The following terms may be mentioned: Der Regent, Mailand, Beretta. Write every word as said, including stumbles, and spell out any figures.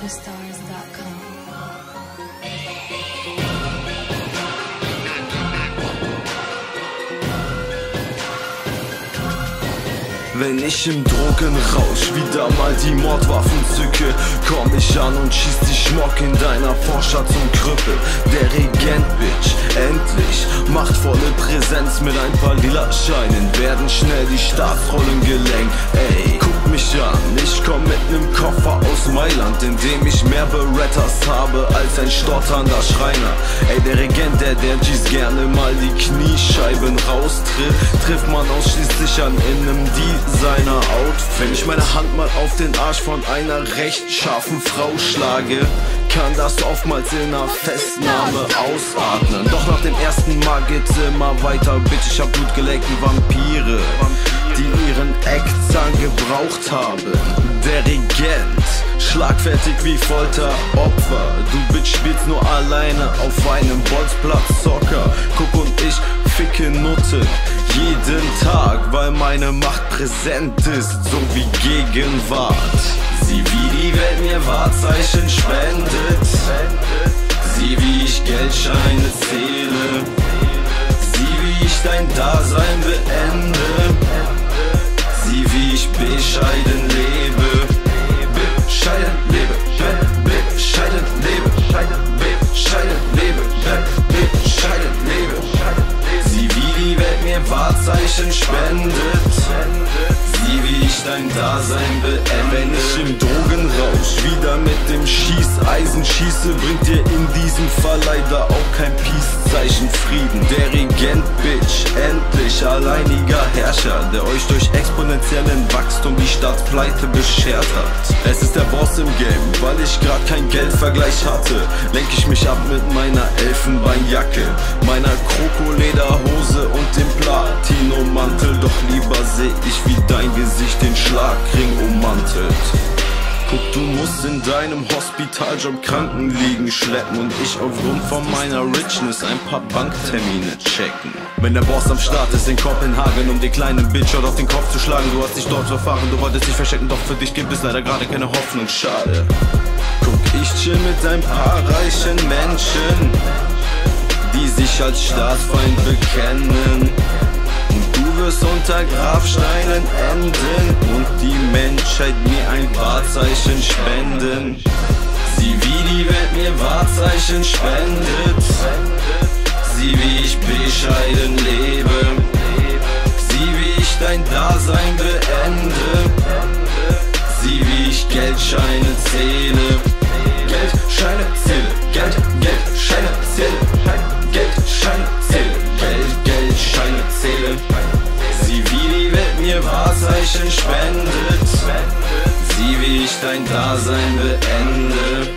monster stars dot com. Wenn ich im Drogenrausch wieder mal die Mordwaffen zücke, komm ich an und schieß die Schmock in deiner Vorstadt zum Krüppel. Der Regent, Bitch, endlich machtvolle Präsenz mit ein paar lila Scheinen, werden schnell die Staatsrollen gelenkt. Ey, guck mich an, ich komm mit nem Koffer aus Mailand, in dem ich mehr Berettas habe als ein stotternder Schreiner. Ey, der Regent, der der G's gerne mal die Kniescheiben raustritt, trifft man ausschließlich an in nem Deal seiner Outfit. Wenn ich meine Hand mal auf den Arsch von einer rechtschaffen Frau schlage, kann das oftmals in einer Festnahme ausatmen. Doch nach dem ersten Mal geht's immer weiter, Bitch, ich hab Blut geleckt wie Vampire, die ihren Eckzahn gebraucht haben. Der Regent, schlagfertig wie Folteropfer. Du Bitch spielst nur alleine auf einem Bolzplatz Soccer. Guck und ich ficke Nutte jeden Tag, weil meine Macht präsent ist, so wie Gegenwart. Sieh, wie die Welt mir Wahrzeichen spendet, sieh, wie ich Geldscheine zähle, sieh, wie ich dein Dasein beende, sieh, wie ich bescheiden lebe, bescheiden lebe, bescheiden lebe, bescheiden lebe, bescheiden lebe. Sieh, wie die Welt mir Wahrzeichen spendet, sieh, wie ich dein Dasein beende. Wenn ich im Drogenrausch wieder mit dem Schießeisen schieße, bringt dir in diesem Fall leider auch kein Peace-Zeichen Frieden. Der Regent, Bitch, endlich alleiniger Herrscher, der euch durch exponentiellen Wachstum die Staatspleite beschert hat. Es ist der Boss im Game, weil ich grad kein Geldvergleich hatte, lenk ich mich ab mit meiner Elfenbeinjacke, meiner Krokolederhose und dem Platinomantel. Doch lieber seh ich, wie dein Gesicht den Schlagring ummantelt. Guck, du musst in deinem Hospitaljob Krankenliegen schleppen und ich aufgrund von meiner Richness ein paar Banktermine checken. Wenn der Boss am Start ist in Kopenhagen, um den kleinen Bitch auf den Kopf zu schlagen, du hast dich dort verfahren, du wolltest dich verstecken, doch für dich gibt es leider gerade keine Hoffnung, schade. Guck, ich chill mit ein paar reichen Menschen, die sich als Staatsfeind bekennen. Du wirst unter Grabsteinen enden und die Menschheit mir ein Wahrzeichen spenden. Sieh, wie die Welt mir Wahrzeichen spendet, sieh, wie ich bescheiden lebe, sieh, wie ich dein Dasein beende, sieh, wie ich Geldscheine zähle, Geldscheine zähle, Geld, Geldscheine zähle, Geldscheine zähle, Geld, Geldscheine zähle. Wahrzeichen spendet, sieh, wie ich dein Dasein beende.